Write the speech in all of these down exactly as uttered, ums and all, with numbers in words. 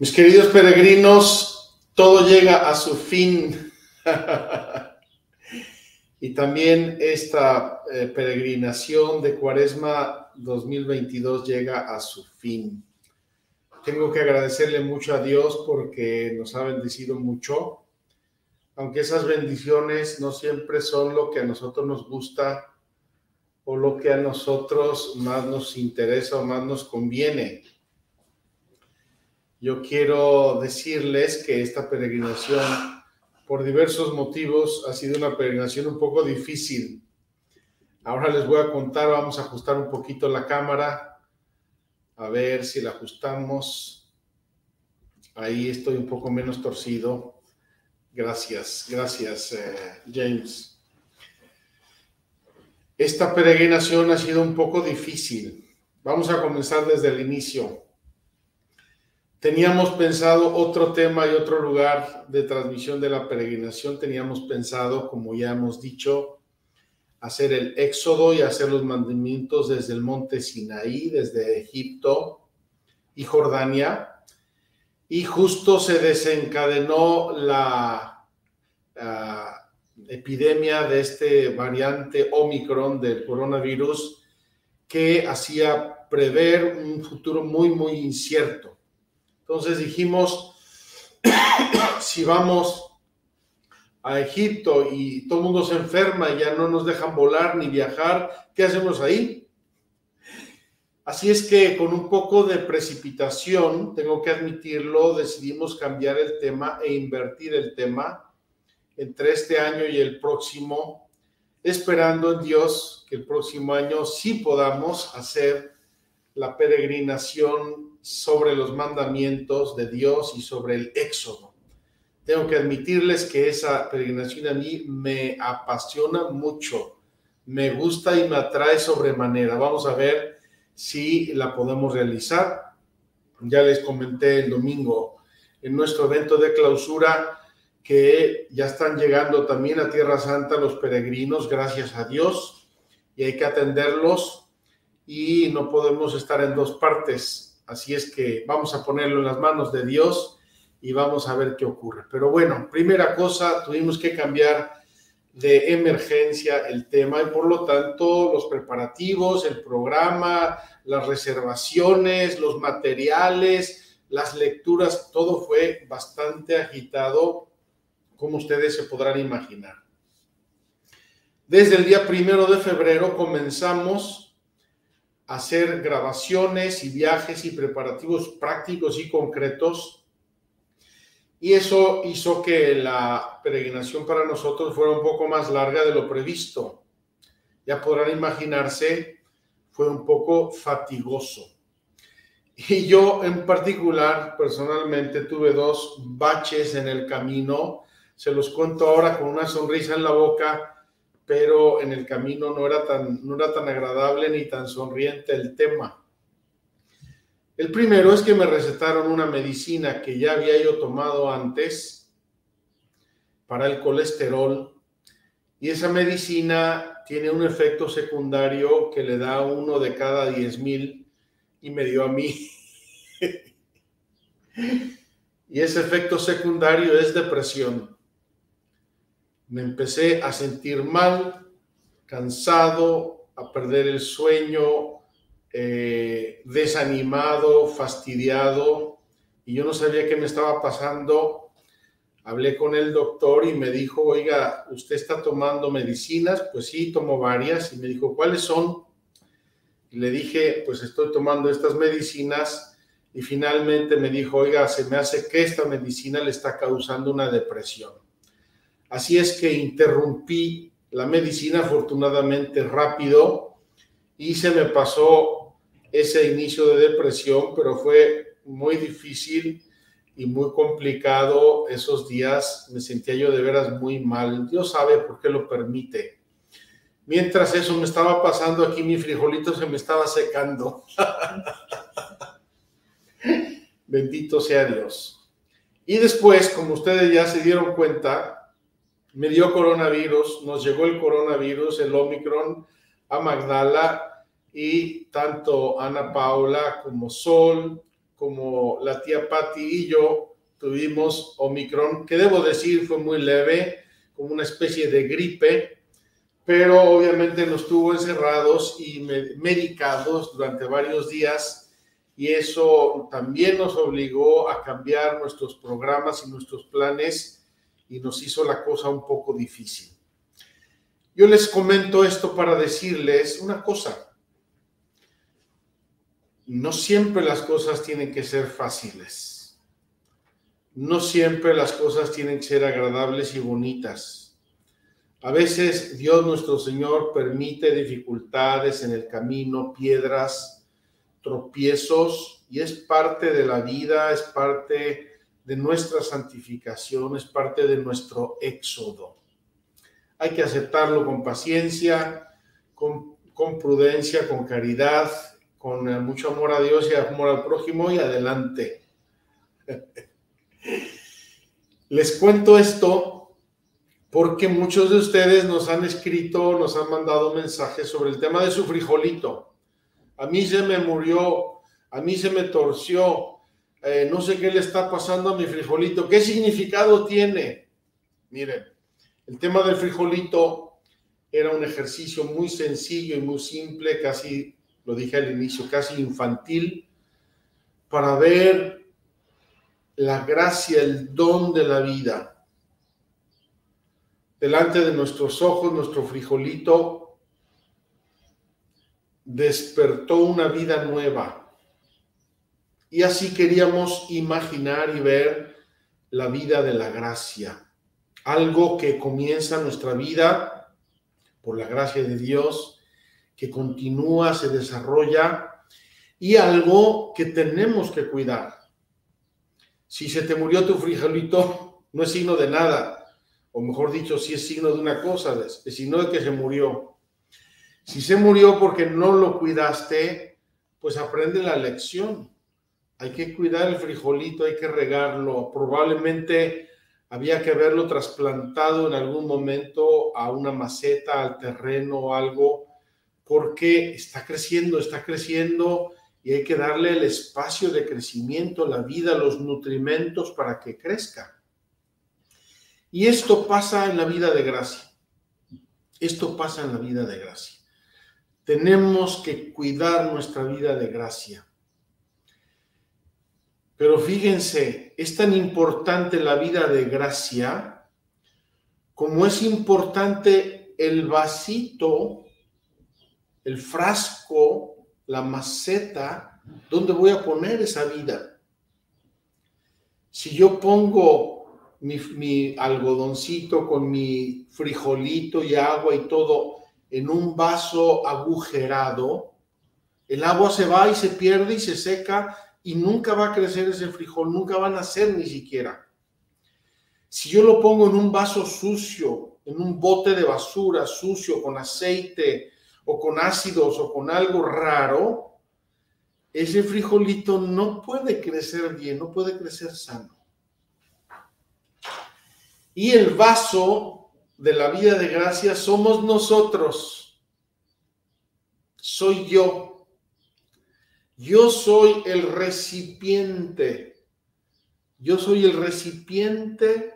Mis queridos peregrinos, todo llega a su fin. Y también esta eh, peregrinación de Cuaresma dos mil veintidós llega a su fin. Tengo que agradecerle mucho a Dios porque nos ha bendecido mucho, aunque esas bendiciones no siempre son lo que a nosotros nos gusta o lo que a nosotros más nos interesa o más nos conviene. Yo quiero decirles que esta peregrinación, por diversos motivos, ha sido una peregrinación un poco difícil. Ahora les voy a contar, vamos a ajustar un poquito la cámara. A ver si la ajustamos. Ahí estoy un poco menos torcido. Gracias, gracias, eh, James. Esta peregrinación ha sido un poco difícil. Vamos a comenzar desde el inicio. Teníamos pensado otro tema y otro lugar de transmisión de la peregrinación. Teníamos pensado, como ya hemos dicho, hacer el éxodo y hacer los mandamientos desde el monte Sinaí, desde Egipto y Jordania, y justo se desencadenó la uh, epidemia de este variante Omicron del coronavirus, que hacía prever un futuro muy, muy incierto. Entonces dijimos, si vamos a Egipto y todo el mundo se enferma y ya no nos dejan volar ni viajar, ¿qué hacemos ahí? Así es que con un poco de precipitación, tengo que admitirlo, decidimos cambiar el tema e invertir el tema entre este año y el próximo, esperando en Dios que el próximo año sí podamos hacer la peregrinación sobre los mandamientos de Dios y sobre el éxodo. Tengo que admitirles que esa peregrinación a mí me apasiona mucho, me gusta y me atrae sobremanera. Vamos a ver si la podemos realizar. Ya les comenté el domingo en nuestro evento de clausura que ya están llegando también a Tierra Santa los peregrinos, gracias a Dios, y hay que atenderlos y no podemos estar en dos partes, así es que vamos a ponerlo en las manos de Dios y vamos a ver qué ocurre. Pero bueno, primera cosa, tuvimos que cambiar de emergencia el tema y por lo tanto los preparativos, el programa, las reservaciones, los materiales, las lecturas, todo fue bastante agitado, como ustedes se podrán imaginar. Desde el día primero de febrero comenzamos a hacer grabaciones y viajes y preparativos prácticos y concretos. Y eso hizo que la peregrinación para nosotros fuera un poco más larga de lo previsto. Ya podrán imaginarse, fue un poco fatigoso. Y yo en particular, personalmente, tuve dos baches en el camino. Se los cuento ahora con una sonrisa en la boca, pero en el camino no era tan, no era tan agradable ni tan sonriente el tema. El primero es que me recetaron una medicina que ya había yo tomado antes para el colesterol, y esa medicina tiene un efecto secundario que le da uno de cada diez mil y me dio a mí. Y ese efecto secundario es depresión. Me empecé a sentir mal, cansado, a perder el sueño, Eh, desanimado, fastidiado, y yo no sabía qué me estaba pasando. Hablé con el doctor y me dijo, oiga, ¿usted está tomando medicinas? Pues sí, tomo varias. Y me dijo, ¿cuáles son? Y le dije, pues estoy tomando estas medicinas. Y finalmente me dijo, oiga, se me hace que esta medicina le está causando una depresión. Así es que interrumpí la medicina, afortunadamente rápido, y se me pasó ese inicio de depresión, pero fue muy difícil y muy complicado esos días. Me sentía yo de veras muy mal. Dios sabe por qué lo permite. Mientras eso me estaba pasando, aquí mi frijolito se me estaba secando. Bendito sea Dios. Y después, como ustedes ya se dieron cuenta, me dio coronavirus, nos llegó el coronavirus, el Omicron, a Magdala, y tanto Ana Paula como Sol, como la tía Patty y yo tuvimos Omicron, que debo decir fue muy leve, como una especie de gripe, pero obviamente nos tuvo encerrados y medicados durante varios días, y eso también nos obligó a cambiar nuestros programas y nuestros planes, y nos hizo la cosa un poco difícil. Yo les comento esto para decirles una cosa. No siempre las cosas tienen que ser fáciles. No siempre las cosas tienen que ser agradables y bonitas. A veces Dios nuestro Señor permite dificultades en el camino, piedras, tropiezos, y es parte de la vida, es parte de nuestra santificación, es parte de nuestro éxodo. Hay que aceptarlo con paciencia, con, con prudencia, con caridad, con mucho amor a Dios y amor al prójimo, y adelante. Les cuento esto porque muchos de ustedes nos han escrito, nos han mandado mensajes sobre el tema de su frijolito. A mí se me murió, a mí se me torció, eh, no sé qué le está pasando a mi frijolito. ¿Qué significado tiene? Miren. El tema del frijolito era un ejercicio muy sencillo y muy simple, casi, lo dije al inicio, casi infantil, para ver la gracia, el don de la vida. Delante de nuestros ojos, nuestro frijolito despertó una vida nueva. Y así queríamos imaginar y ver la vida de la gracia. Algo que comienza nuestra vida por la gracia de Dios, que continúa, se desarrolla, y algo que tenemos que cuidar. Si se te murió tu frijolito, no es signo de nada, o mejor dicho, sí es signo de una cosa, es signo de que se murió. Si se murió porque no lo cuidaste, pues aprende la lección. Hay que cuidar el frijolito, hay que regarlo, probablemente había que haberlo trasplantado en algún momento a una maceta, al terreno o algo, porque está creciendo, está creciendo y hay que darle el espacio de crecimiento, la vida, los nutrimentos para que crezca. Y esto pasa en la vida de gracia. Esto pasa en la vida de gracia. Tenemos que cuidar nuestra vida de gracia. Pero fíjense, es tan importante la vida de gracia como es importante el vasito, el frasco, la maceta, donde voy a poner esa vida. Si yo pongo mi, mi algodoncito con mi frijolito y agua y todo en un vaso agujerado, el agua se va y se pierde y se seca, y nunca va a crecer ese frijol, nunca va a nacer ni siquiera. Si yo lo pongo en un vaso sucio, en un bote de basura sucio, con aceite, o con ácidos, o con algo raro, ese frijolito no puede crecer bien, no puede crecer sano. Y el vaso de la vida de gracia somos nosotros. Soy yo. Yo soy el recipiente, yo soy el recipiente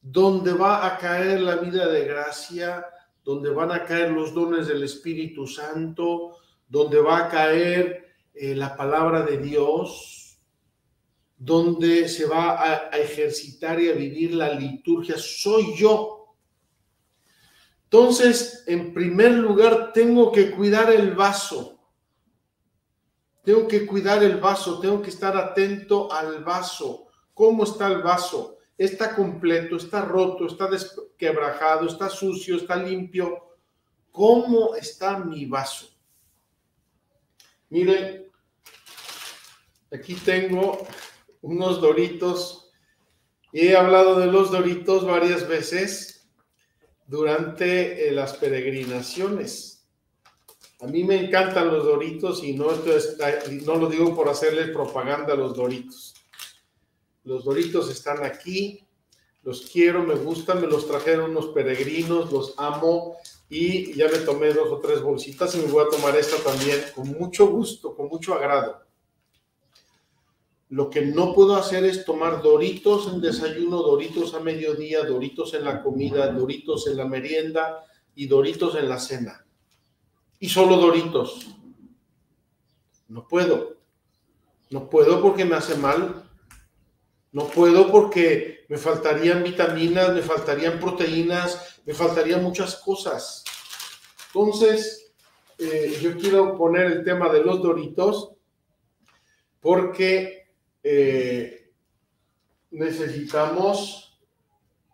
donde va a caer la vida de gracia, donde van a caer los dones del Espíritu Santo, donde va a caer eh, la palabra de Dios, donde se va a, a ejercitar y a vivir la liturgia. Soy yo. Entonces, en primer lugar, tengo que cuidar el vaso. Tengo que cuidar el vaso, tengo que estar atento al vaso. ¿Cómo está el vaso? ¿Está completo? ¿Está roto? ¿Está quebrajado? ¿Está sucio? ¿Está limpio? ¿Cómo está mi vaso? Miren, aquí tengo unos Doritos. He hablado de los Doritos varias veces durante eh, las peregrinaciones. A mí me encantan los Doritos y no, esto es, no lo digo por hacerles propaganda a los Doritos. Los Doritos están aquí, los quiero, me gustan, me los trajeron unos peregrinos, los amo, y ya me tomé dos o tres bolsitas y me voy a tomar esta también con mucho gusto, con mucho agrado. Lo que no puedo hacer es tomar Doritos en desayuno, Doritos a mediodía, Doritos en la comida, Doritos en la merienda y Doritos en la cena. Y solo Doritos. No puedo. No puedo porque me hace mal. No puedo porque me faltarían vitaminas, me faltarían proteínas, me faltarían muchas cosas. Entonces, eh, yo quiero poner el tema de los Doritos porque... Eh, necesitamos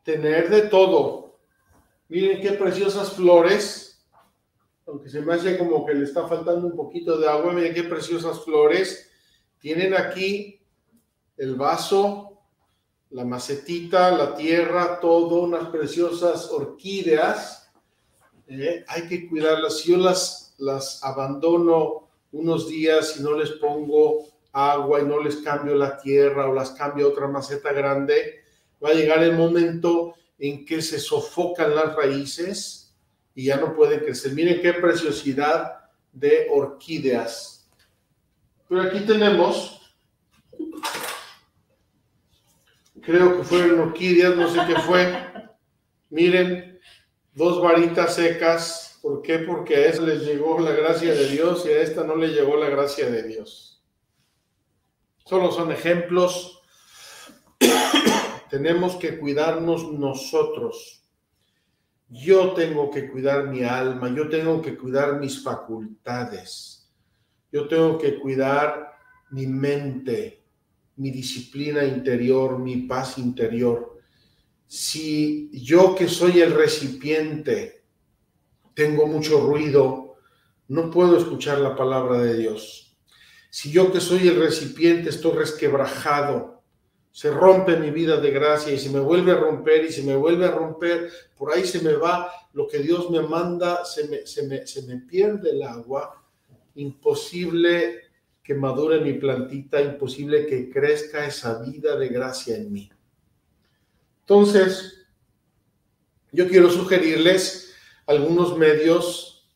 tener de todo. Miren qué preciosas flores, aunque se me hace como que le está faltando un poquito de agua. Miren qué preciosas flores tienen aquí, el vaso, la macetita, la tierra, todo, unas preciosas orquídeas. eh, hay que cuidarlas. Si yo las, las abandono unos días y no les pongo agua y no les cambio la tierra o las cambio a otra maceta grande, va a llegar el momento en que se sofocan las raíces y ya no pueden crecer. Miren qué preciosidad de orquídeas. Pero aquí tenemos, creo que fueron orquídeas, no sé qué fue. Miren, dos varitas secas. ¿Por qué? Porque a esa les llegó la gracia de Dios y a esta no le llegó la gracia de Dios. Solo son ejemplos. Tenemos que cuidarnos nosotros. Yo tengo que cuidar mi alma, yo tengo que cuidar mis facultades, yo tengo que cuidar mi mente, mi disciplina interior, mi paz interior. Si yo, que soy el recipiente, tengo mucho ruido, no puedo escuchar la palabra de Dios. Si yo, que soy el recipiente, estoy resquebrajado, se rompe mi vida de gracia y se me vuelve a romper y se me vuelve a romper, por ahí se me va lo que Dios me manda, se me, se me, se me pierde el agua, imposible que madure mi plantita, imposible que crezca esa vida de gracia en mí. Entonces, yo quiero sugerirles algunos medios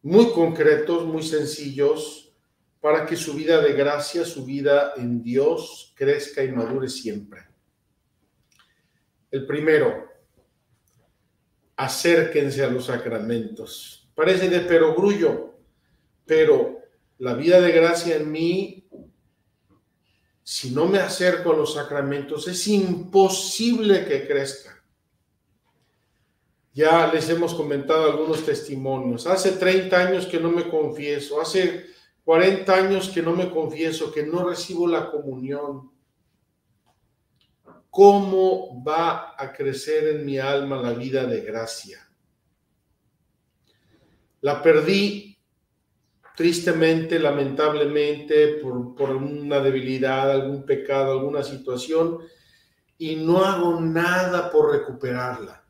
muy concretos, muy sencillos, para que su vida de gracia, su vida en Dios, crezca y madure siempre. El primero, acérquense a los sacramentos. Parece de perogrullo, pero la vida de gracia en mí, si no me acerco a los sacramentos, es imposible que crezca. Ya les hemos comentado algunos testimonios. Hace treinta años que no me confieso, hace cuarenta años que no me confieso, que no recibo la comunión. ¿Cómo va a crecer en mi alma la vida de gracia? La perdí tristemente, lamentablemente, por, por una debilidad, algún pecado, alguna situación, y no hago nada por recuperarla.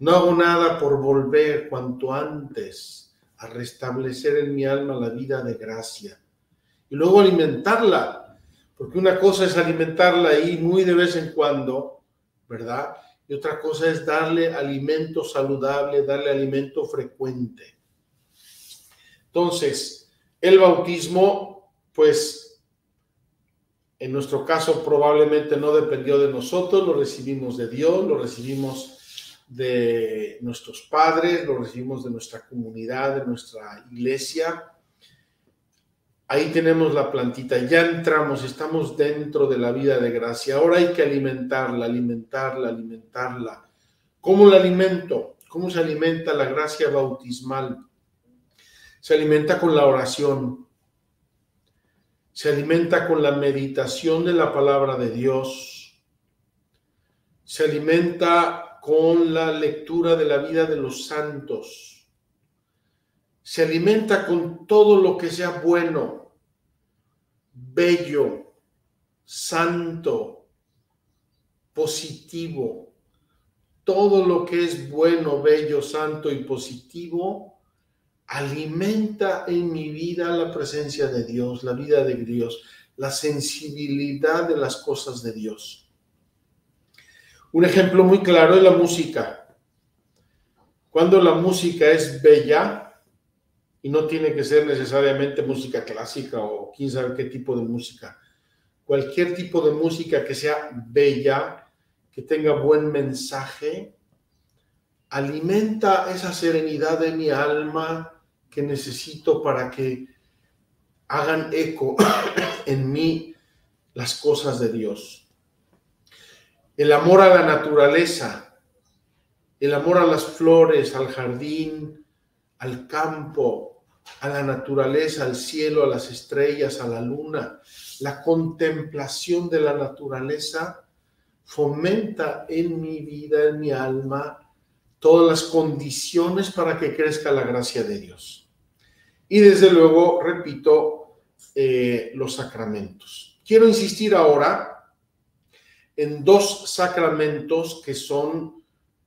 No hago nada por volver cuanto antes a restablecer en mi alma la vida de gracia y luego alimentarla, porque una cosa es alimentarla ahí muy de vez en cuando, ¿verdad? Y otra cosa es darle alimento saludable, darle alimento frecuente. Entonces, el bautismo, pues, en nuestro caso probablemente no dependió de nosotros, lo recibimos de Dios, lo recibimos de nuestros padres, lo recibimos de nuestra comunidad, de nuestra iglesia. Ahí tenemos la plantita, ya entramos, estamos dentro de la vida de gracia. Ahora hay que alimentarla, alimentarla, alimentarla. ¿Cómo la alimento? ¿Cómo se alimenta la gracia bautismal? Se alimenta con la oración, se alimenta con la meditación de la palabra de Dios, se alimenta con la lectura de la vida de los santos. Se alimenta con todo lo que sea bueno, bello, santo, positivo. Todo lo que es bueno, bello, santo y positivo alimenta en mi vida la presencia de Dios, la vida de Dios, la sensibilidad de las cosas de Dios. Un ejemplo muy claro es la música. Cuando la música es bella, y no tiene que ser necesariamente música clásica o quién sabe qué tipo de música, cualquier tipo de música que sea bella, que tenga buen mensaje, alimenta esa serenidad de mi alma que necesito para que hagan eco en mí las cosas de Dios. El amor a la naturaleza, el amor a las flores, al jardín, al campo, a la naturaleza, al cielo, a las estrellas, a la luna, la contemplación de la naturaleza fomenta en mi vida, en mi alma, todas las condiciones para que crezca la gracia de Dios. Y desde luego, repito, eh, los sacramentos. Quiero insistir ahora en dos sacramentos que son,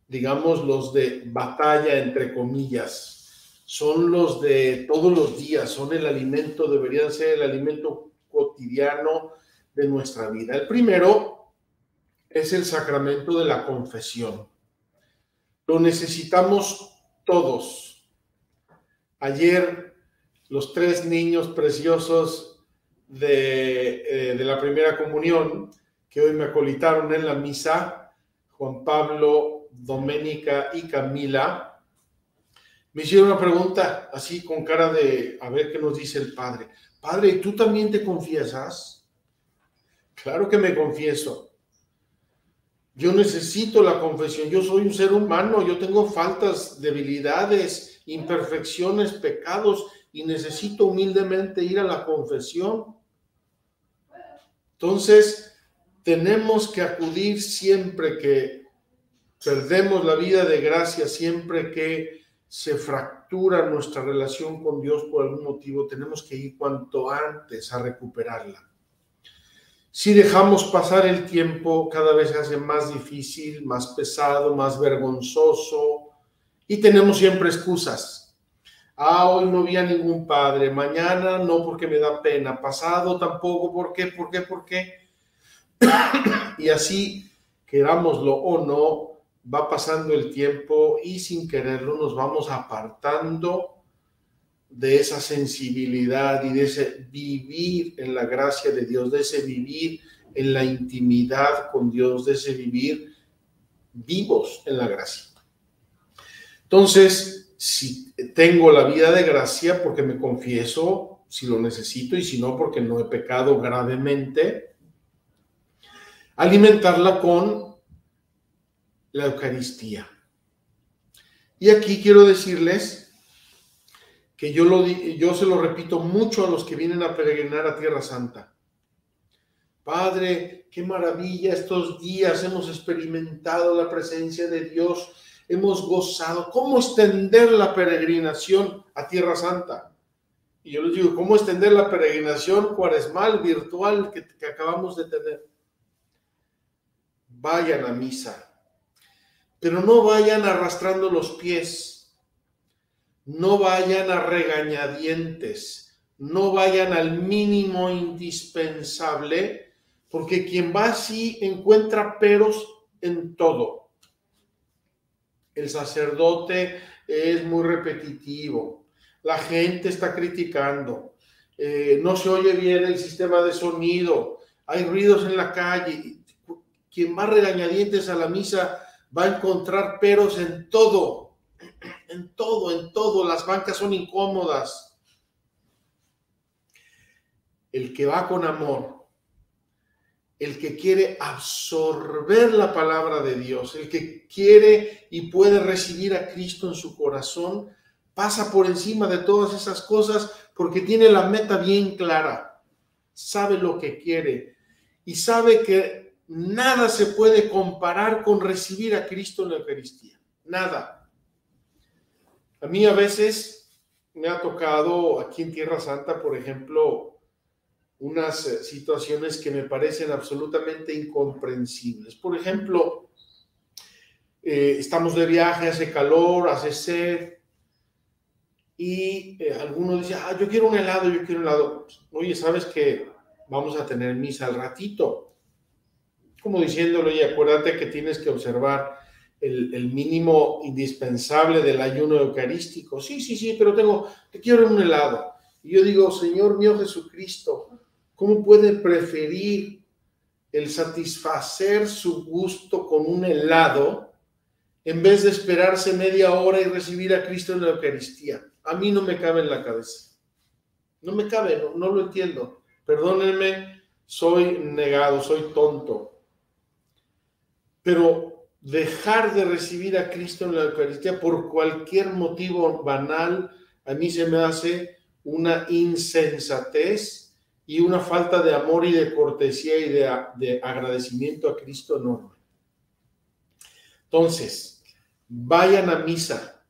digamos, los de batalla, entre comillas. Son los de todos los días, son el alimento, deberían ser el alimento cotidiano de nuestra vida. El primero es el sacramento de la confesión. Lo necesitamos todos. Ayer los tres niños preciosos de, eh, de la primera comunión, que hoy me acolitaron en la misa, Juan Pablo, Doménica y Camila, me hicieron una pregunta así con cara de, a ver qué nos dice el padre. Padre, ¿tú también te confiesas? Claro que me confieso. Yo necesito la confesión. Yo soy un ser humano, yo tengo faltas, debilidades, imperfecciones, pecados, y necesito humildemente ir a la confesión. Entonces, tenemos que acudir siempre que perdemos la vida de gracia, siempre que se fractura nuestra relación con Dios por algún motivo, tenemos que ir cuanto antes a recuperarla. Si dejamos pasar el tiempo, cada vez se hace más difícil, más pesado, más vergonzoso, y tenemos siempre excusas. Ah, hoy no vi a ningún padre, mañana no porque me da pena, pasado tampoco, ¿por qué, por qué, por qué? Y así, querámoslo o no, va pasando el tiempo y sin quererlo nos vamos apartando de esa sensibilidad y de ese vivir en la gracia de Dios, de ese vivir en la intimidad con Dios, de ese vivir vivos en la gracia. Entonces, si tengo la vida de gracia porque me confieso, si lo necesito, y si no, porque no he pecado gravemente, alimentarla con la Eucaristía. Y aquí quiero decirles que yo, lo, yo se lo repito mucho a los que vienen a peregrinar a Tierra Santa. Padre, qué maravilla, estos días hemos experimentado la presencia de Dios, hemos gozado. ¿Cómo extender la peregrinación a Tierra Santa? Y yo les digo, ¿cómo extender la peregrinación cuaresmal, virtual, que, que acabamos de tener? Vayan a misa, pero no vayan arrastrando los pies, no vayan a regañadientes, no vayan al mínimo indispensable, porque quien va así encuentra peros en todo. El sacerdote es muy repetitivo, la gente está criticando, eh, no se oye bien el sistema de sonido, hay ruidos en la calle. Quien va regañadientes a la misa va a encontrar peros en todo, en todo, en todo. Las bancas son incómodas. El que va con amor, el que quiere absorber la palabra de Dios, el que quiere y puede recibir a Cristo en su corazón, pasa por encima de todas esas cosas porque tiene la meta bien clara, sabe lo que quiere y sabe que nada se puede comparar con recibir a Cristo en la Eucaristía, nada. A mí a veces me ha tocado aquí en Tierra Santa, por ejemplo, unas situaciones que me parecen absolutamente incomprensibles. Por ejemplo, eh, estamos de viaje, hace calor, hace sed, y eh, alguno dice, ah, yo quiero un helado, yo quiero un helado. Oye, ¿sabes que vamos a tener misa al ratito? Como diciéndole, oye, acuérdate que tienes que observar el, el mínimo indispensable del ayuno eucarístico. Sí, sí, sí, pero tengo, te quiero un helado. Y yo digo, Señor mío Jesucristo, ¿Cómo puede preferir el satisfacer su gusto con un helado en vez de esperarse media hora y recibir a Cristo en la Eucaristía? A mí no me cabe en la cabeza. No me cabe, no, no lo entiendo. Perdónenme, soy negado, soy tonto. Pero dejar de recibir a Cristo en la Eucaristía por cualquier motivo banal, a mí se me hace una insensatez y una falta de amor y de cortesía y de, de agradecimiento a Cristo enorme. Entonces, vayan a misa,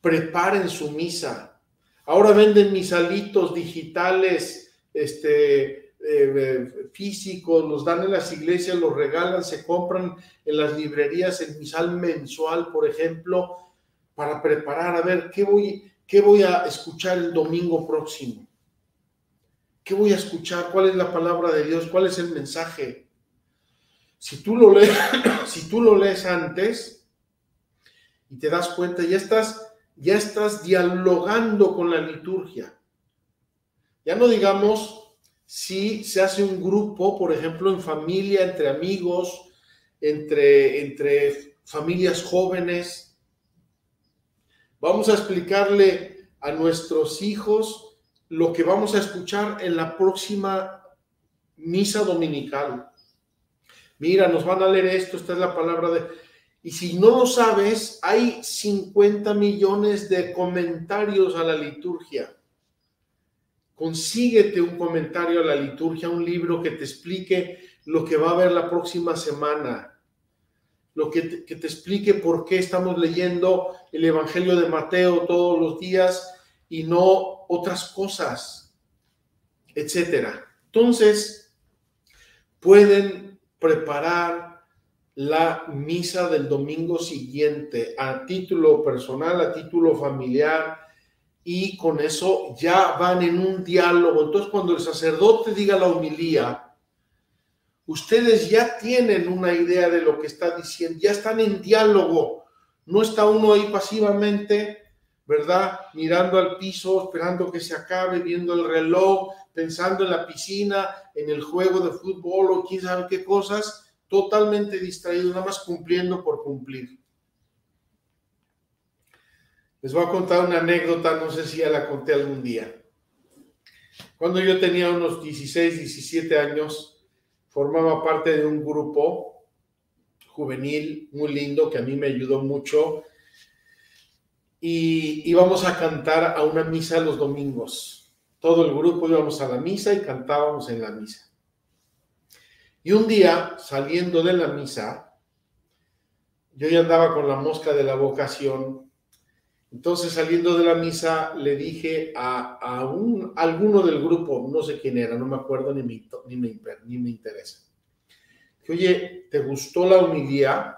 preparen su misa. Ahora venden misalitos digitales, este, eh, físicos, los dan en las iglesias, los regalan, se compran en las librerías el misal mensual, por ejemplo, para preparar, a ver, ¿qué voy, qué voy a escuchar el domingo próximo? ¿Qué voy a escuchar? ¿Cuál es la palabra de Dios? ¿Cuál es el mensaje? Si tú lo lees, si tú lo lees antes y te das cuenta, ya estás, ya estás dialogando con la liturgia. Ya no digamos si se hace un grupo, por ejemplo, en familia, entre amigos, entre, entre familias jóvenes. Vamos a explicarle a nuestros hijos lo que vamos a escuchar en la próxima misa dominical. Mira, nos van a leer esto, esta es la palabra de... Y si no lo sabes, hay cincuenta millones de comentarios a la liturgia. Consíguete un comentario a la liturgia, un libro que te explique lo que va a haber la próxima semana, lo que te, que te explique por qué estamos leyendo el Evangelio de Mateo todos los días y no otras cosas, etcétera. Entonces, pueden preparar la misa del domingo siguiente a título personal, a título familiar, y con eso ya van en un diálogo. Entonces, cuando el sacerdote diga la homilía, ustedes ya tienen una idea de lo que está diciendo, ya están en diálogo, no está uno ahí pasivamente, ¿verdad? Mirando al piso, esperando que se acabe, viendo el reloj, pensando en la piscina, en el juego de fútbol o quién sabe qué cosas, totalmente distraído, nada más cumpliendo por cumplir. Les voy a contar una anécdota, no sé si ya la conté algún día. Cuando yo tenía unos dieciséis, diecisiete años, formaba parte de un grupo juvenil muy lindo que a mí me ayudó mucho, y íbamos a cantar a una misa los domingos. Todo el grupo íbamos a la misa y cantábamos en la misa. Y un día, saliendo de la misa, yo ya andaba con la mosca de la vocación. Entonces, saliendo de la misa, le dije a, a, un, a alguno del grupo, no sé quién era, no me acuerdo, ni me, ni me, ni me interesa. Que, oye, ¿te gustó la homilía?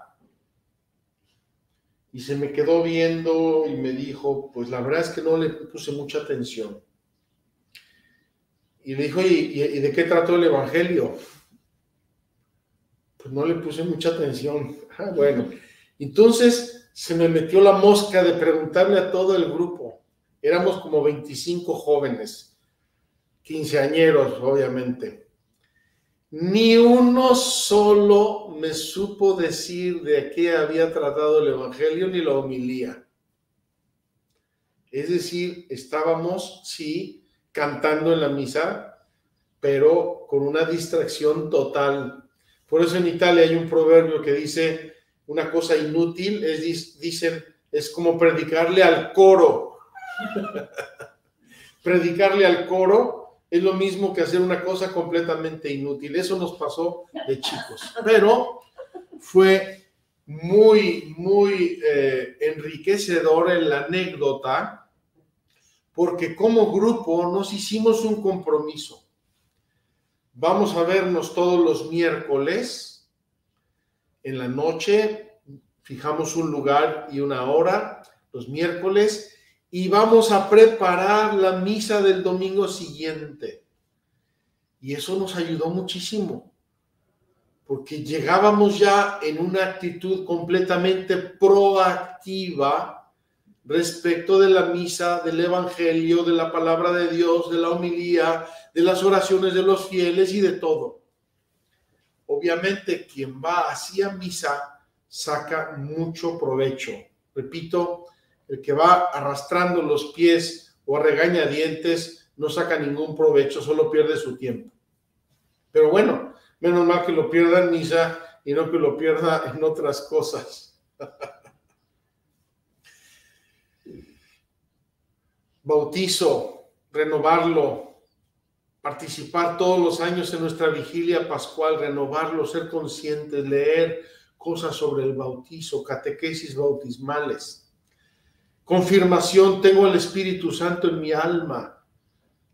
Y se me quedó viendo y me dijo, pues la verdad es que no le puse mucha atención. Y le dijo, ¿y, y de qué trató el Evangelio? Pues no le puse mucha atención. Ah, bueno, entonces se me metió la mosca de preguntarle a todo el grupo. Éramos como veinticinco jóvenes, quinceañeros, obviamente. Ni uno solo me supo decir de qué había tratado el Evangelio ni la homilía. Es decir, estábamos, sí, cantando en la misa, pero con una distracción total. Por eso en Italia hay un proverbio que dice, una cosa inútil, es, dicen, es como predicarle al coro. Predicarle al coro es lo mismo que hacer una cosa completamente inútil. Eso nos pasó de chicos. Pero fue muy, muy eh, enriquecedor en la anécdota, porque como grupo nos hicimos un compromiso. Vamos a vernos todos los miércoles en la noche, fijamos un lugar y una hora los miércoles, y vamos a preparar la misa del domingo siguiente. Y eso nos ayudó muchísimo, porque llegábamos ya en una actitud completamente proactiva respecto de la misa, del evangelio, de la palabra de Dios, de la homilía, de las oraciones de los fieles y de todo. Obviamente, quien va así a misa saca mucho provecho. Repito, el que va arrastrando los pies o a regañadientes no saca ningún provecho, solo pierde su tiempo. Pero bueno, menos mal que lo pierda en misa y no que lo pierda en otras cosas. Bautizo, renovarlo, participar todos los años en nuestra vigilia pascual, renovarlo, ser conscientes, leer cosas sobre el bautizo, catequesis bautismales. Confirmación, tengo el Espíritu Santo en mi alma,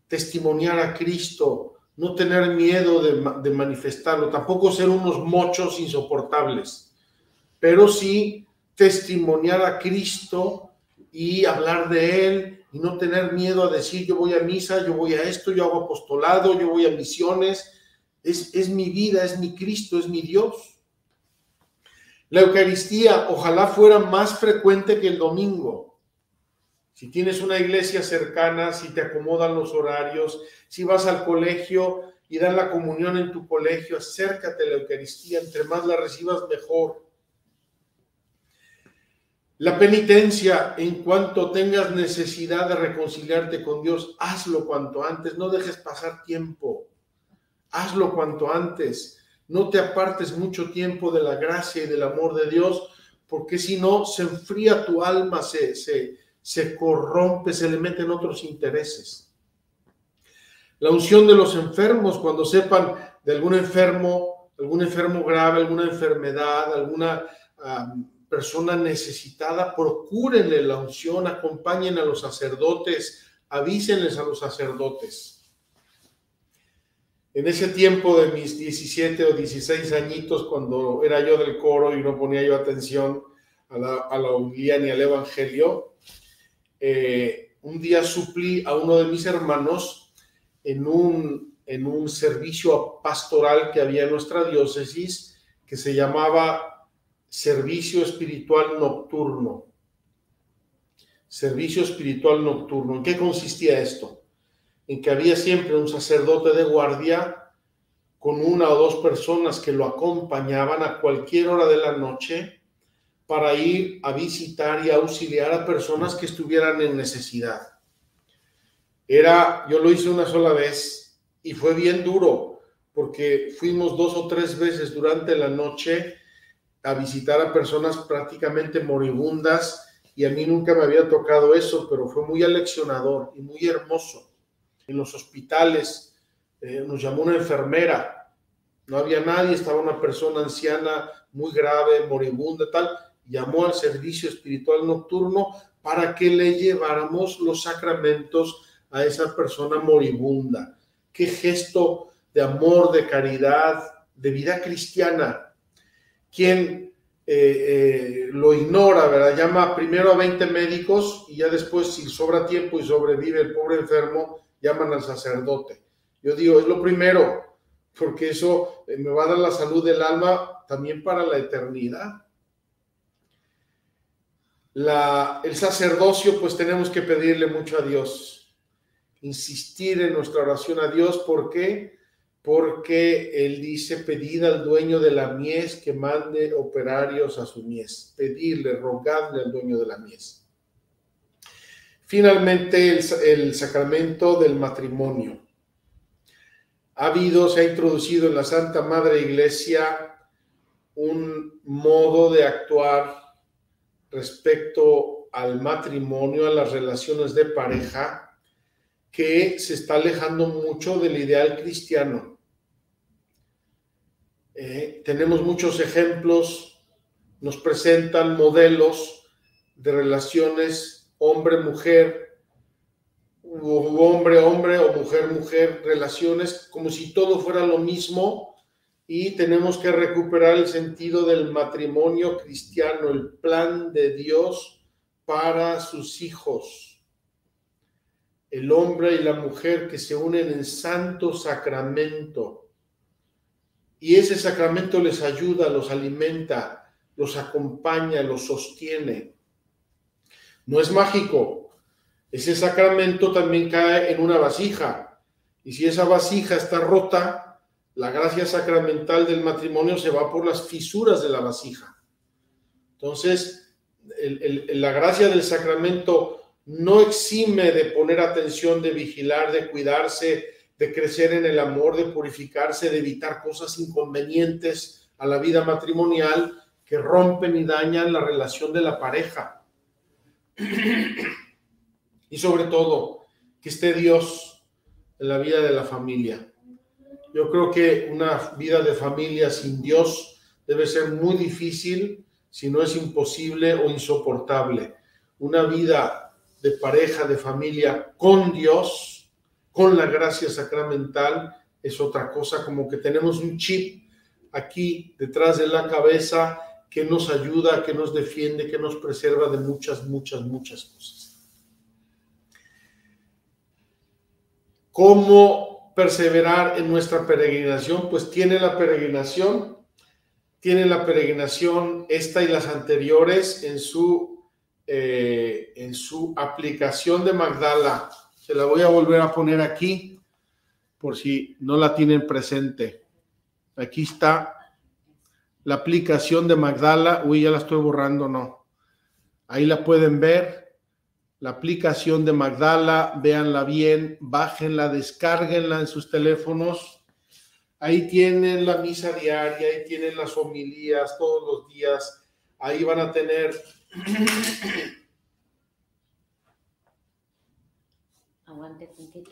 testimoniar a Cristo, no tener miedo de, de manifestarlo, tampoco ser unos mochos insoportables, pero sí testimoniar a Cristo y hablar de Él y no tener miedo a decir yo voy a misa, yo voy a esto, yo hago apostolado, yo voy a misiones, es, es mi vida, es mi Cristo, es mi Dios. La Eucaristía, ojalá fuera más frecuente que el domingo. Si tienes una iglesia cercana, si te acomodan los horarios, si vas al colegio y dan la comunión en tu colegio, acércate a la Eucaristía, entre más la recibas mejor. La penitencia, en cuanto tengas necesidad de reconciliarte con Dios, hazlo cuanto antes, no dejes pasar tiempo, hazlo cuanto antes, no te apartes mucho tiempo de la gracia y del amor de Dios, porque si no, se enfría tu alma, se... se se corrompe, se le meten otros intereses. La unción de los enfermos, cuando sepan de algún enfermo, algún enfermo grave, alguna enfermedad, alguna um, persona necesitada, procúrenle la unción, acompañen a los sacerdotes, avísenles a los sacerdotes. En ese tiempo de mis diecisiete o dieciséis añitos, cuando era yo del coro y no ponía yo atención a la, a la homilía ni al evangelio, Eh, un día suplí a uno de mis hermanos en un, en un servicio pastoral que había en nuestra diócesis que se llamaba Servicio Espiritual Nocturno. Servicio Espiritual Nocturno. ¿En qué consistía esto? En que había siempre un sacerdote de guardia con una o dos personas que lo acompañaban a cualquier hora de la noche para ir a visitar y auxiliar a personas que estuvieran en necesidad. Era, yo lo hice una sola vez y fue bien duro, porque fuimos dos o tres veces durante la noche a visitar a personas prácticamente moribundas y a mí nunca me había tocado eso, pero fue muy aleccionador y muy hermoso. En los hospitales eh, nos llamó una enfermera, no había nadie, estaba una persona anciana muy grave, moribunda, tal. Llamó al servicio espiritual nocturno para que le lleváramos los sacramentos a esa persona moribunda. Qué gesto de amor, de caridad, de vida cristiana. Quien eh, eh, lo ignora, ¿verdad? Llama primero a veinte médicos y ya después, si sobra tiempo y sobrevive el pobre enfermo, llaman al sacerdote. Yo digo, es lo primero, porque eso me va a dar la salud del alma también para la eternidad. La, el sacerdocio, pues tenemos que pedirle mucho a Dios, insistir en nuestra oración a Dios. ¿Por qué? Porque Él dice, pedid al dueño de la mies que mande operarios a su mies, pedirle, rogarle al dueño de la mies. Finalmente, el, el sacramento del matrimonio. Ha habido, se ha introducido en la Santa Madre Iglesia un modo de actuar respecto al matrimonio, a las relaciones de pareja, que se está alejando mucho del ideal cristiano. Eh, tenemos muchos ejemplos, nos presentan modelos de relaciones hombre-mujer, hombre-hombre o mujer-mujer, relaciones como si todo fuera lo mismo. Y tenemos que recuperar el sentido del matrimonio cristiano, el plan de Dios para sus hijos. El hombre y la mujer que se unen en santo sacramento. Y ese sacramento les ayuda, los alimenta, los acompaña, los sostiene. No es mágico. Ese sacramento también cae en una vasija. Y si esa vasija está rota, la gracia sacramental del matrimonio se va por las fisuras de la vasija. Entonces, el, el, la gracia del sacramento no exime de poner atención, de vigilar, de cuidarse, de crecer en el amor, de purificarse, de evitar cosas inconvenientes a la vida matrimonial que rompen y dañan la relación de la pareja. Y sobre todo, que esté Dios en la vida de la familia. Yo creo que una vida de familia sin Dios debe ser muy difícil, si no es imposible o insoportable. Una vida de pareja, de familia, con Dios, con la gracia sacramental, es otra cosa, como que tenemos un chip aquí detrás de la cabeza que nos ayuda, que nos defiende, que nos preserva de muchas, muchas, muchas cosas. ¿Cómo perseverar en nuestra peregrinación? Pues tiene la peregrinación, tiene la peregrinación esta y las anteriores en su... Eh, en su aplicación de Magdala. Se la voy a volver a poner aquí por si no la tienen presente. Aquí está la aplicación de Magdala. Uy, ya la estoy borrando, no. Ahí la pueden ver. La aplicación de Magdala, véanla bien, bájenla, descárguenla en sus teléfonos. Ahí tienen la misa diaria, ahí tienen las homilías todos los días. Ahí van a tener... Aguante puntito.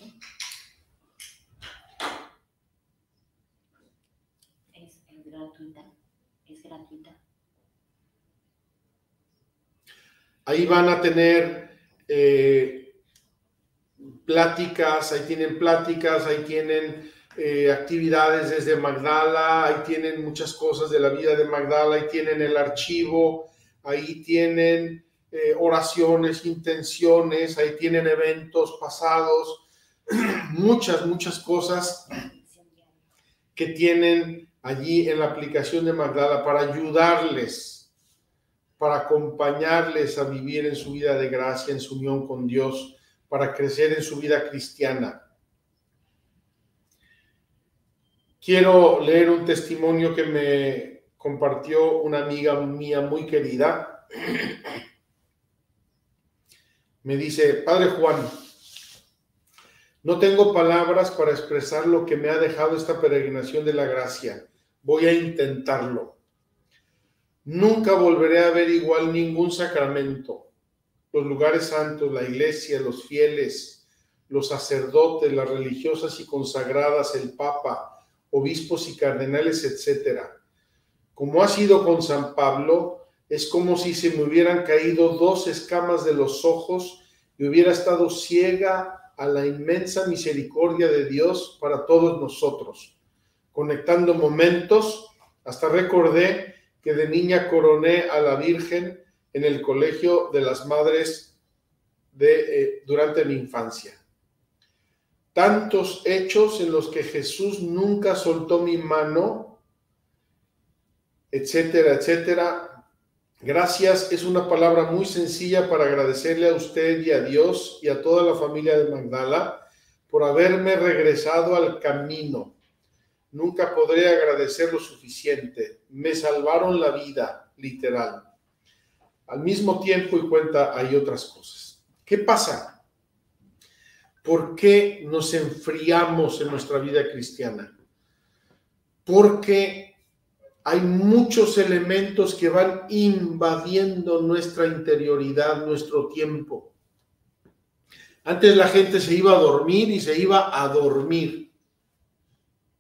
Es gratuita, es gratuita. Ahí van a tener eh, pláticas, ahí tienen pláticas, ahí tienen eh, actividades desde Magdala, ahí tienen muchas cosas de la vida de Magdala, ahí tienen el archivo. Ahí tienen eh, oraciones, intenciones, ahí tienen eventos pasados, muchas, muchas cosas que tienen allí en la aplicación de Magdala para ayudarles, para acompañarles a vivir en su vida de gracia, en su unión con Dios, para crecer en su vida cristiana. Quiero leer un testimonio que me... compartió una amiga mía muy querida. Me dice: Padre Juan, no tengo palabras para expresar lo que me ha dejado esta peregrinación de la gracia. Voy a intentarlo. Nunca volveré a ver igual ningún sacramento. Los lugares santos, la iglesia, los fieles, los sacerdotes, las religiosas y consagradas, el Papa, obispos y cardenales, etcétera. Como ha sido con San Pablo, es como si se me hubieran caído dos escamas de los ojos y hubiera estado ciega a la inmensa misericordia de Dios para todos nosotros. Conectando momentos, hasta recordé que de niña coroné a la Virgen en el colegio de las madres de, eh, durante mi infancia. Tantos hechos en los que Jesús nunca soltó mi mano, etcétera, etcétera. Gracias es una palabra muy sencilla para agradecerle a usted y a Dios y a toda la familia de Magdala por haberme regresado al camino. Nunca podré agradecer lo suficiente. Me salvaron la vida, literal. Al mismo tiempo, y cuenta, hay otras cosas. ¿Qué pasa? ¿Por qué nos enfriamos en nuestra vida cristiana? Porque hay muchos elementos que van invadiendo nuestra interioridad, nuestro tiempo. Antes la gente se iba a dormir y se iba a dormir.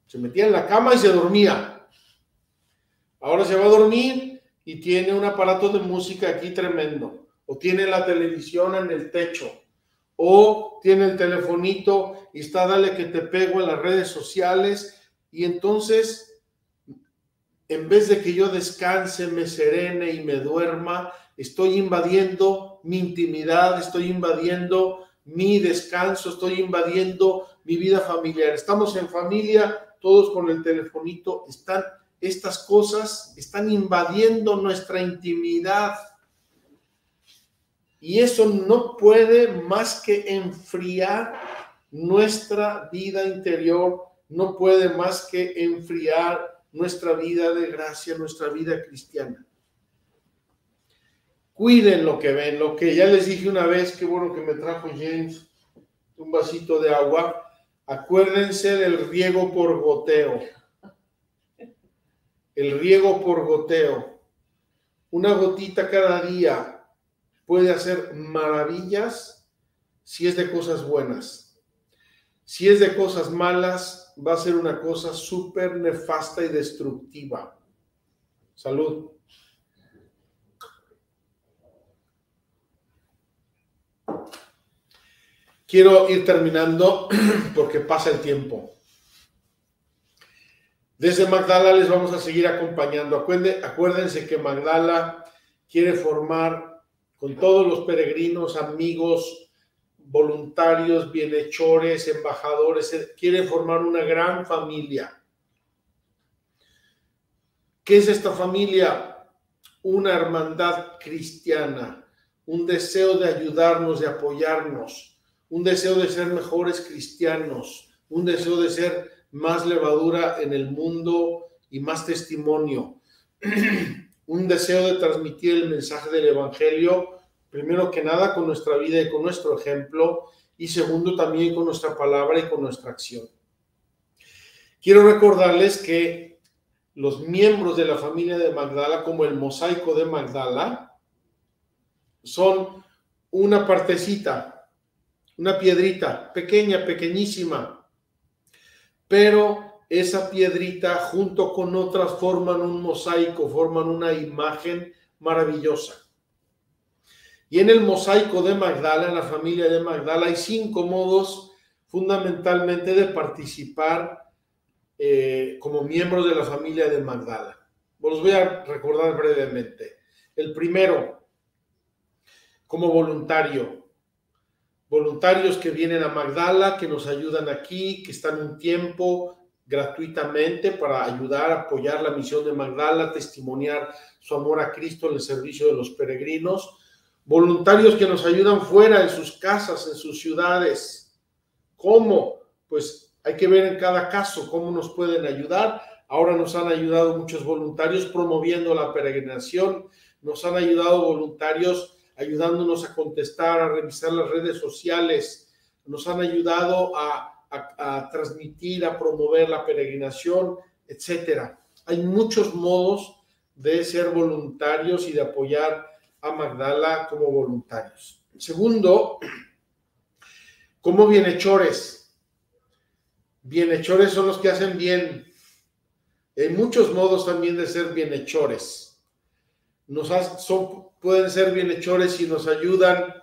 Se metía en la cama y se dormía. Ahora se va a dormir y tiene un aparato de música aquí tremendo. O tiene la televisión en el techo. O tiene el telefonito y está dale que te pego en las redes sociales. Y entonces... en vez de que yo descanse, me serene y me duerma, estoy invadiendo mi intimidad, estoy invadiendo mi descanso, estoy invadiendo mi vida familiar. Estamos en familia, todos con el telefonito, están estas cosas, están invadiendo nuestra intimidad. Y eso no puede más que enfriar nuestra vida interior, no puede más que enfriar nuestra vida de gracia, nuestra vida cristiana. Cuiden lo que ven, lo que ya les dije una vez, qué bueno que me trajo James un vasito de agua. Acuérdense del riego por goteo. El riego por goteo. Una gotita cada día puede hacer maravillas si es de cosas buenas. Si es de cosas malas, va a ser una cosa súper nefasta y destructiva. Salud. Quiero ir terminando porque pasa el tiempo. Desde Magdala les vamos a seguir acompañando. Acuérdense que Magdala quiere formar con todos los peregrinos, amigos, voluntarios, bienhechores, embajadores, quiere formar una gran familia. ¿Qué es esta familia? Una hermandad cristiana, un deseo de ayudarnos, de apoyarnos. Un deseo de ser mejores cristianos, un deseo de ser más levadura en el mundo y más testimonio, un deseo de transmitir el mensaje del evangelio, primero que nada con nuestra vida y con nuestro ejemplo, y segundo también con nuestra palabra y con nuestra acción. Quiero recordarles que los miembros de la familia de Magdala, como el mosaico de Magdala, son una partecita, una piedrita pequeña, pequeñísima, pero esa piedrita junto con otras forman un mosaico, forman una imagen maravillosa. Y en el mosaico de Magdala, en la familia de Magdala, hay cinco modos fundamentalmente de participar eh, como miembros de la familia de Magdala. Los voy a recordar brevemente. El primero, como voluntario. Voluntarios que vienen a Magdala, que nos ayudan aquí, que están un tiempo gratuitamente para ayudar, apoyar la misión de Magdala, testimoniar su amor a Cristo en el servicio de los peregrinos. Voluntarios que nos ayudan fuera, en sus casas, en sus ciudades. ¿Cómo? Pues hay que ver en cada caso cómo nos pueden ayudar. Ahora nos han ayudado muchos voluntarios promoviendo la peregrinación, nos han ayudado voluntarios ayudándonos a contestar, a revisar las redes sociales, nos han ayudado a, a, a transmitir, a promover la peregrinación, etcétera. Hay muchos modos de ser voluntarios y de apoyar a Magdala como voluntarios. Segundo, como bienhechores. Bienhechores son los que hacen bien. Hay muchos modos también de ser bienhechores. Nos ha, son Pueden ser bienhechores y nos ayudan,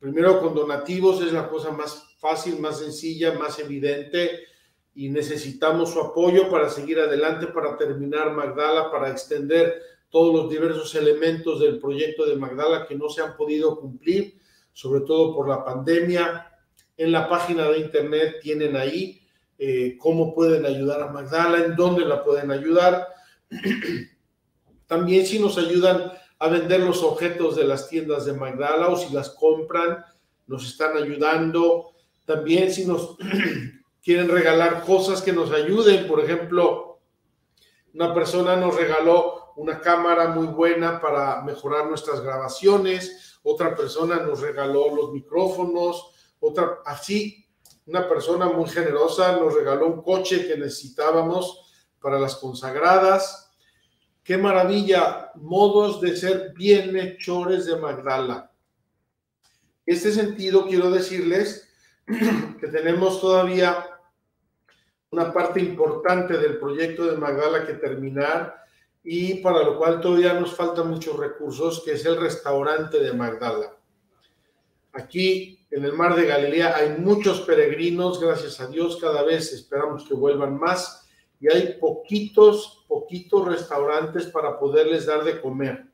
primero con donativos, es la cosa más fácil, más sencilla, más evidente, y necesitamos su apoyo para seguir adelante, para terminar Magdala, para extender todos los diversos elementos del proyecto de Magdala que no se han podido cumplir, sobre todo por la pandemia. En la página de internet tienen ahí eh, cómo pueden ayudar a Magdala, en dónde la pueden ayudar. También si nos ayudan a vender los objetos de las tiendas de Magdala o si las compran, nos están ayudando. También si nos quieren regalar cosas que nos ayuden, por ejemplo, una persona nos regaló una cámara muy buena para mejorar nuestras grabaciones, otra persona nos regaló los micrófonos, otra así, una persona muy generosa nos regaló un coche que necesitábamos para las consagradas. ¡Qué maravilla! Modos de ser bienhechores de Magdala. En este sentido, quiero decirles que tenemos todavía una parte importante del proyecto de Magdala que terminar y para lo cual todavía nos faltan muchos recursos, que es el restaurante de Magdala. Aquí, en el mar de Galilea, hay muchos peregrinos, gracias a Dios, cada vez esperamos que vuelvan más. Y hay poquitos, poquitos restaurantes para poderles dar de comer.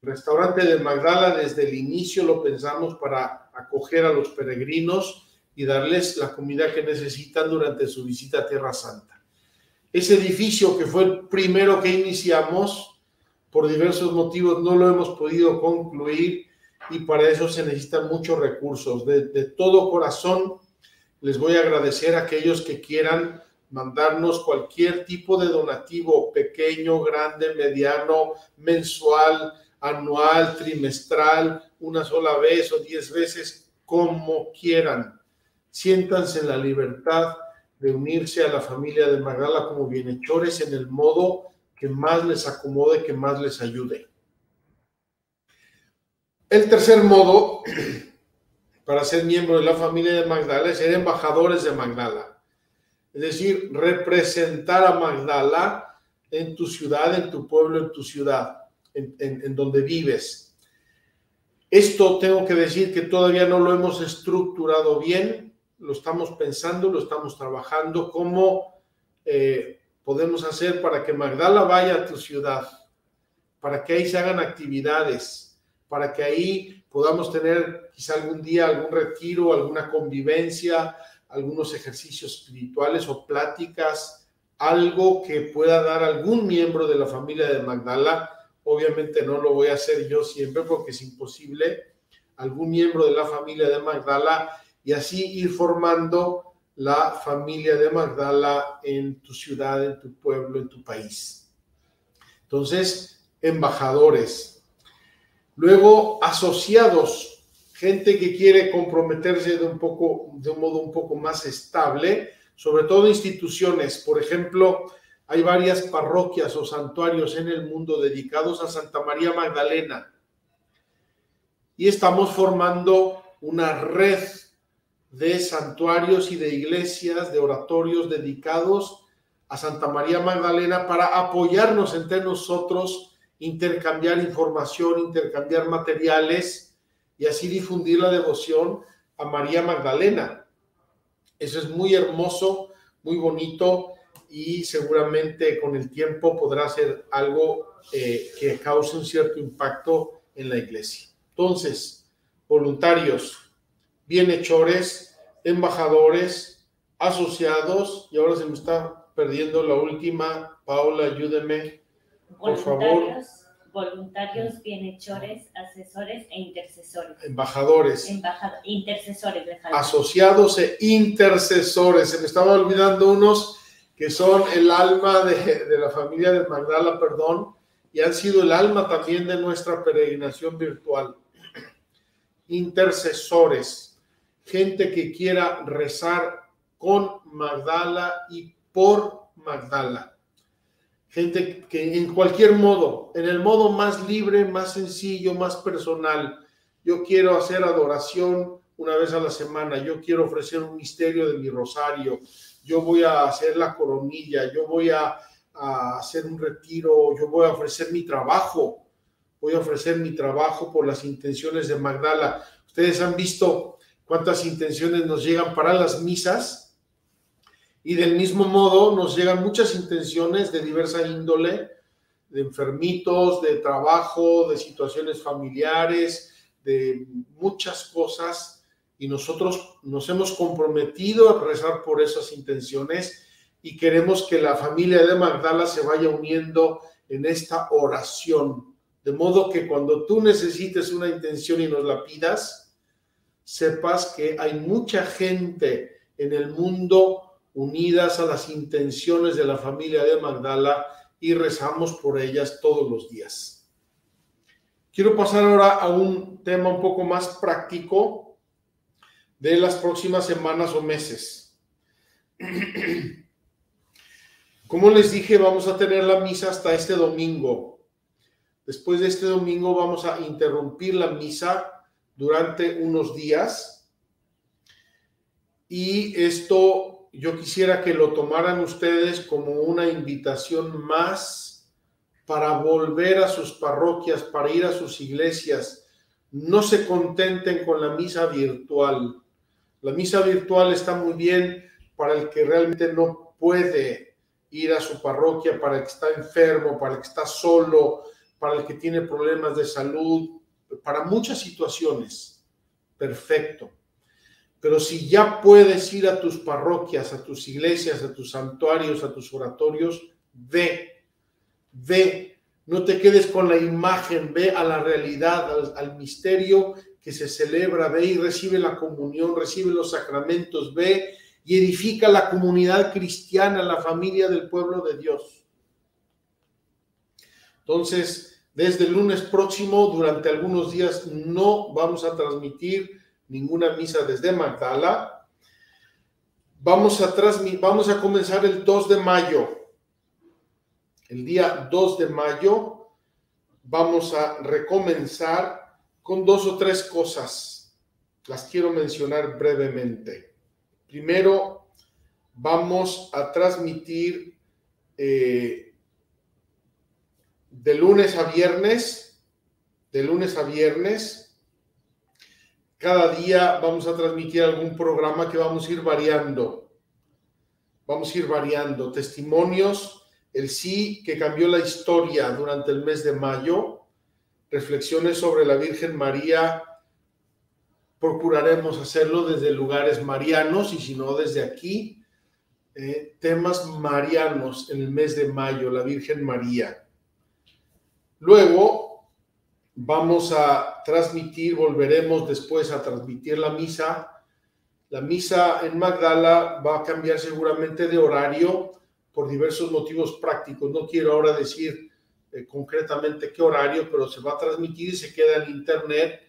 El restaurante de Magdala desde el inicio lo pensamos para acoger a los peregrinos y darles la comida que necesitan durante su visita a Tierra Santa. Ese edificio que fue el primero que iniciamos, por diversos motivos no lo hemos podido concluir y para eso se necesitan muchos recursos. De, de todo corazón les voy a agradecer a aquellos que quieran mandarnos cualquier tipo de donativo, pequeño, grande, mediano, mensual, anual, trimestral, una sola vez o diez veces, como quieran. Siéntanse en la libertad de unirse a la familia de Magdala como bienhechores en el modo que más les acomode, que más les ayude. El tercer modo para ser miembro de la familia de Magdala es ser embajadores de Magdala. Es decir, representar a Magdala en tu ciudad, en tu pueblo, en tu ciudad, en, en, en donde vives. Esto tengo que decir que todavía no lo hemos estructurado bien, lo estamos pensando, lo estamos trabajando, cómo eh, podemos hacer para que Magdala vaya a tu ciudad, para que ahí se hagan actividades, para que ahí podamos tener quizá algún día algún retiro, alguna convivencia, algunos ejercicios espirituales o pláticas, algo que pueda dar algún miembro de la familia de Magdala. Obviamente no lo voy a hacer yo siempre porque es imposible, algún miembro de la familia de Magdala, y así ir formando la familia de Magdala en tu ciudad, en tu pueblo, en tu país. Entonces, embajadores. Luego, asociados, gente que quiere comprometerse de un poco, de un modo un poco más estable, sobre todo instituciones. Por ejemplo, hay varias parroquias o santuarios en el mundo dedicados a Santa María Magdalena. Y estamos formando una red de santuarios y de iglesias, de oratorios dedicados a Santa María Magdalena para apoyarnos entre nosotros, intercambiar información, intercambiar materiales y así difundir la devoción a María Magdalena. Eso es muy hermoso, muy bonito y seguramente con el tiempo podrá ser algo eh, que cause un cierto impacto en la iglesia. Entonces, voluntarios, bienhechores, embajadores, asociados, y ahora se me está perdiendo la última. Paola, ayúdeme. Por voluntarios, favor. Voluntarios, bienhechores, asesores e intercesores. Embajadores. Embajadores, intercesores. Dejadme. Asociados e intercesores. Se me estaba olvidando unos que son el alma de, de la familia de Magdala, perdón, y han sido el alma también de nuestra peregrinación virtual. Intercesores. Gente que quiera rezar con Magdala y por Magdala. Gente que en cualquier modo, en el modo más libre, más sencillo, más personal. Yo quiero hacer adoración una vez a la semana, yo quiero ofrecer un misterio de mi rosario, yo voy a hacer la coronilla, yo voy a, a hacer un retiro, yo voy a ofrecer mi trabajo, voy a ofrecer mi trabajo por las intenciones de Magdala. Ustedes han visto cuántas intenciones nos llegan para las misas. Y del mismo modo nos llegan muchas intenciones de diversa índole, de enfermitos, de trabajo, de situaciones familiares, de muchas cosas. Y nosotros nos hemos comprometido a rezar por esas intenciones y queremos que la familia de Magdala se vaya uniendo en esta oración. De modo que cuando tú necesites una intención y nos la pidas, sepas que hay mucha gente en el mundo unidas a las intenciones de la familia de Magdala y rezamos por ellas todos los días. Quiero pasar ahora a un tema un poco más práctico de las próximas semanas o meses. Como les dije, vamos a tener la misa hasta este domingo. Después de este domingo vamos a interrumpir la misa durante unos días y esto... Yo quisiera que lo tomaran ustedes como una invitación más para volver a sus parroquias, para ir a sus iglesias. No se contenten con la misa virtual. La misa virtual está muy bien para el que realmente no puede ir a su parroquia, para el que está enfermo, para el que está solo, para el que tiene problemas de salud, para muchas situaciones. Perfecto. Pero si ya puedes ir a tus parroquias, a tus iglesias, a tus santuarios, a tus oratorios, ve, ve, No te quedes con la imagen, ve a la realidad, al, al misterio que se celebra, ve y recibe la comunión, recibe los sacramentos, ve y edifica la comunidad cristiana, la familia del pueblo de Dios. Entonces, desde el lunes próximo, durante algunos días, no vamos a transmitir ninguna misa desde Magdala. Vamos a, transmit- vamos a comenzar el dos de mayo. El día dos de mayo vamos a recomenzar con dos o tres cosas. Las quiero mencionar brevemente. Primero, vamos a transmitir eh, de lunes a viernes, de lunes a viernes. Cada día vamos a transmitir algún programa que vamos a ir variando. Vamos a ir variando testimonios. El sí que cambió la historia durante el mes de mayo, reflexiones sobre la Virgen María, procuraremos hacerlo desde lugares marianos y si no desde aquí, eh, temas marianos en el mes de mayo, la Virgen María. Luego vamos a transmitir, volveremos después a transmitir la misa. La misa en Magdala va a cambiar seguramente de horario, por diversos motivos prácticos. No quiero ahora decir eh, concretamente qué horario, pero se va a transmitir y se queda en internet,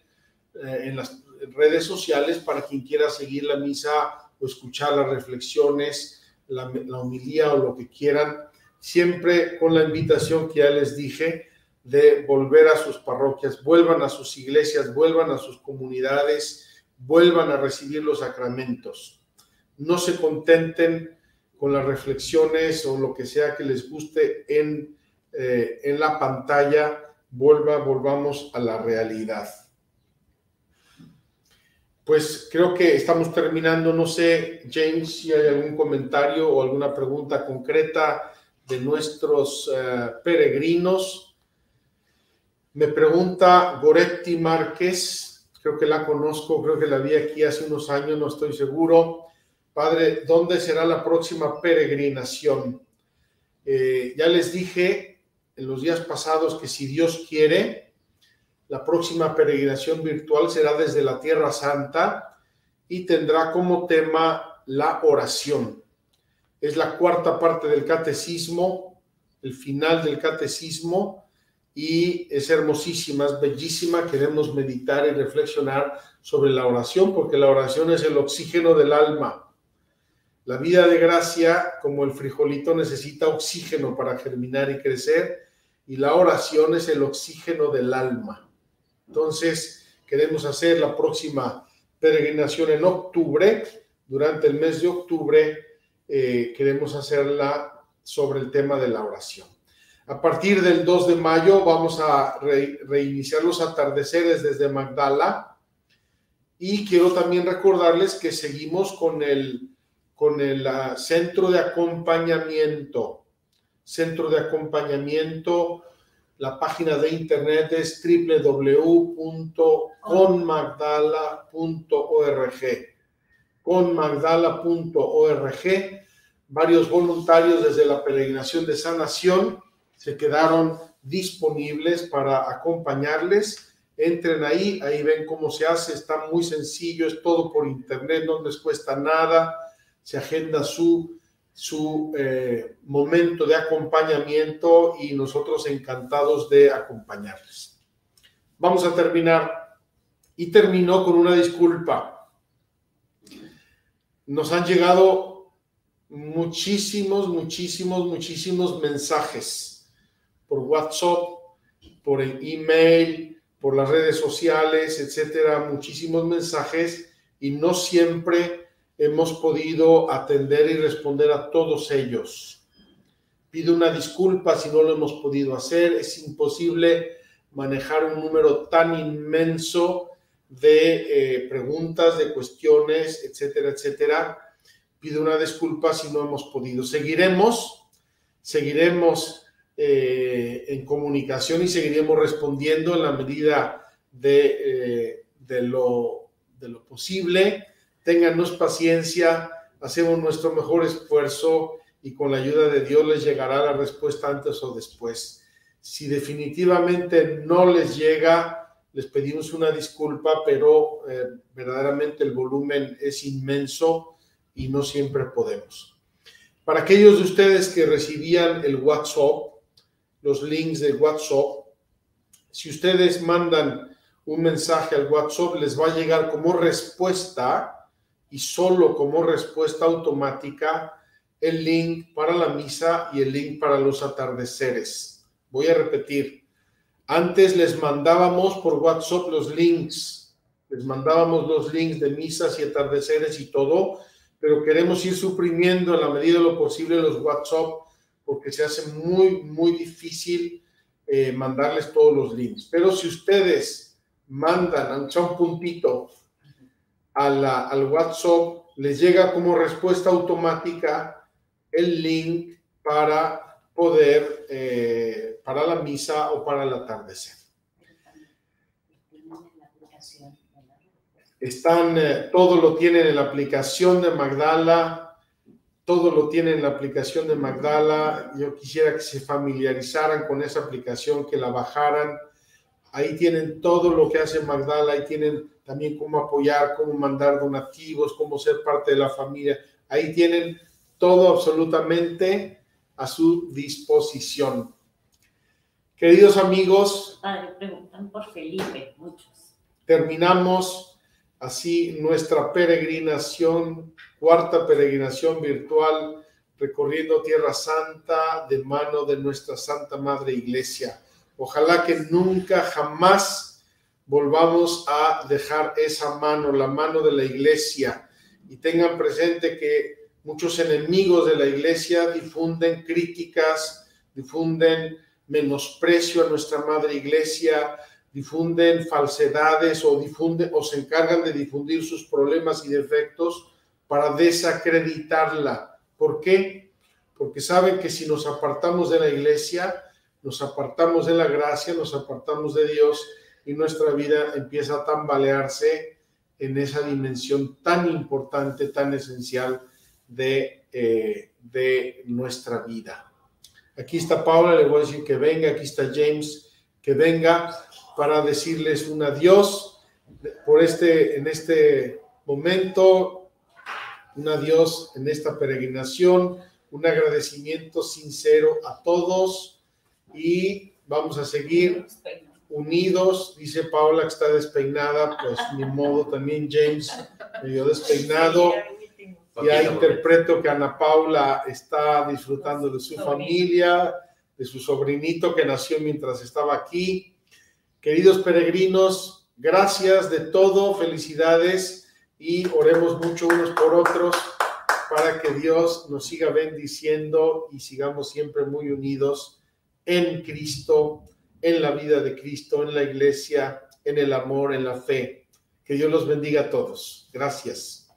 eh, en las redes sociales, para quien quiera seguir la misa o escuchar las reflexiones, la, la homilía o lo que quieran, siempre con la invitación que ya les dije de volver a sus parroquias, vuelvan a sus iglesias, vuelvan a sus comunidades, vuelvan a recibir los sacramentos. No se contenten con las reflexiones o lo que sea que les guste en, eh, en la pantalla, volva, volvamos a la realidad. Pues creo que estamos terminando, no sé, James, si hay algún comentario o alguna pregunta concreta de nuestros eh, peregrinos. Me pregunta Goretti Márquez, creo que la conozco, creo que la vi aquí hace unos años, no estoy seguro. Padre, ¿dónde será la próxima peregrinación? Eh, ya les dije en los días pasados que si Dios quiere, la próxima peregrinación virtual será desde la Tierra Santa y tendrá como tema la oración. Es la cuarta parte del catecismo, el final del catecismo, y es hermosísima, es bellísima. Queremos meditar y reflexionar sobre la oración, porque la oración es el oxígeno del alma. La vida de gracia, como el frijolito, necesita oxígeno para germinar y crecer, y la oración es el oxígeno del alma. Entonces, queremos hacer la próxima peregrinación en octubre, durante el mes de octubre, eh, queremos hacerla sobre el tema de la oración. A partir del dos de mayo vamos a re- reiniciar los atardeceres desde Magdala, y quiero también recordarles que seguimos con el... con el uh, centro de acompañamiento, centro de acompañamiento, la página de internet es doble u doble u doble u punto conmagdala punto org, conmagdala punto org, varios voluntarios desde la peregrinación de sanación se quedaron disponibles para acompañarles, entren ahí, ahí ven cómo se hace, está muy sencillo, es todo por internet, no les cuesta nada, se agenda su, su eh, momento de acompañamiento y nosotros encantados de acompañarles. Vamos a terminar, y termino con una disculpa. Nos han llegado muchísimos, muchísimos, muchísimos mensajes por WhatsApp, por el email, por las redes sociales, etcétera, muchísimos mensajes, y no siempre hemos podido atender y responder a todos ellos. Pido una disculpa si no lo hemos podido hacer. Es imposible manejar un número tan inmenso de eh, preguntas, de cuestiones, etcétera, etcétera. Pido una disculpa si no hemos podido. Seguiremos, seguiremos eh, en comunicación y seguiremos respondiendo en la medida de, eh, de, lo, de lo posible. Téngannos paciencia, hacemos nuestro mejor esfuerzo y con la ayuda de Dios les llegará la respuesta antes o después. Si definitivamente no les llega, les pedimos una disculpa, pero eh, verdaderamente el volumen es inmenso y no siempre podemos. Para aquellos de ustedes que recibían el WhatsApp, los links de WhatsApp, si ustedes mandan un mensaje al WhatsApp, les va a llegar como respuesta y solo como respuesta automática el link para la misa y el link para los atardeceres. Voy a repetir, antes les mandábamos por WhatsApp los links, les mandábamos los links de misas y atardeceres y todo, pero queremos ir suprimiendo en la medida de lo posible los WhatsApp porque se hace muy, muy difícil eh, mandarles todos los links. Pero si ustedes mandan, aunque sea un puntito, a la, al WhatsApp, les llega como respuesta automática el link para poder, eh, para la misa o para el atardecer. Están, eh, todo lo tienen en la aplicación de Magdala, todo lo tienen en la aplicación de Magdala. Yo quisiera que se familiarizaran con esa aplicación, que la bajaran. Ahí tienen todo lo que hace Magdala, ahí tienen también cómo apoyar, cómo mandar donativos, cómo ser parte de la familia. Ahí tienen todo absolutamente a su disposición. Queridos amigos. Ah, me preguntan por Felipe, muchos. Terminamos así nuestra peregrinación, cuarta peregrinación virtual, recorriendo Tierra Santa de mano de nuestra Santa Madre Iglesia. Ojalá que nunca, jamás volvamos a dejar esa mano, la mano de la Iglesia, y tengan presente que muchos enemigos de la Iglesia difunden críticas, difunden menosprecio a nuestra Madre Iglesia, difunden falsedades o, difunden, o se encargan de difundir sus problemas y defectos para desacreditarla. ¿Por qué? Porque saben que si nos apartamos de la Iglesia, nos apartamos de la gracia, nos apartamos de Dios y nuestra vida empieza a tambalearse en esa dimensión tan importante, tan esencial De, eh, de nuestra vida. Aquí está Paula, le voy a decir que venga, aquí está James, que venga para decirles un adiós por este, en este momento, un adiós en esta peregrinación, un agradecimiento sincero a todos y vamos a seguir unidos. Dice Paula que está despeinada, pues ni modo, también James medio despeinado. Ya interpreto que Ana Paula está disfrutando de su familia, de su sobrinito que nació mientras estaba aquí. Queridos peregrinos, gracias de todo, felicidades y oremos mucho unos por otros para que Dios nos siga bendiciendo y sigamos siempre muy unidos en Cristo, en la vida de Cristo, en la Iglesia, en el amor, en la fe. Que Dios los bendiga a todos. Gracias.